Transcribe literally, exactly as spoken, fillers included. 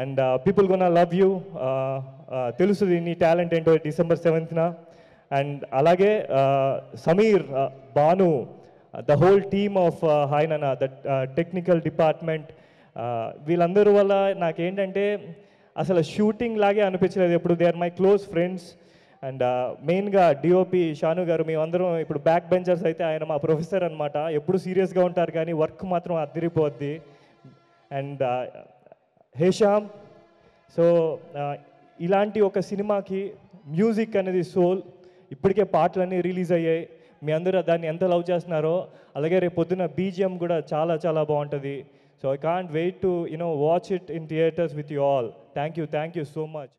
And uh, people gonna love you. తెలుస్తుంది నీ talent ఏంటో డిసెంబర్ సెవెంత్న. And అలాగే Sameer, Bhanu, the whole team of uh, Hi Nanna, the uh, technical department, వీళ్ళందరూ వల్ల నాకేంటంటే అసలు షూటింగ్ లాగే అనిపించలేదు ఎప్పుడు. They are my close friends. And మెయిన్గా డిఓపి షాను గారు, మేమందరం ఇప్పుడు బ్యాక్ బెంచర్స్ అయితే ఆయన మా ప్రొఫెసర్ అనమాట. ఎప్పుడు సీరియస్గా ఉంటారు కానీ వర్క్ మాత్రం అదిరిపోద్ది. అండ్ హేషామ్, సో ఇలాంటి ఒక సినిమాకి మ్యూజిక్ అనేది సోల్. ఇప్పటికే పాటలన్నీ రిలీజ్ అయ్యాయి, మీ అందరూ దాన్ని ఎంత లవ్ చేస్తున్నారో. అలాగే రేపు పొద్దున బీజిఎం కూడా చాలా చాలా బాగుంటుంది. So I can't wait to, you know, watch it in theaters with you all. Thank you, thank you so much.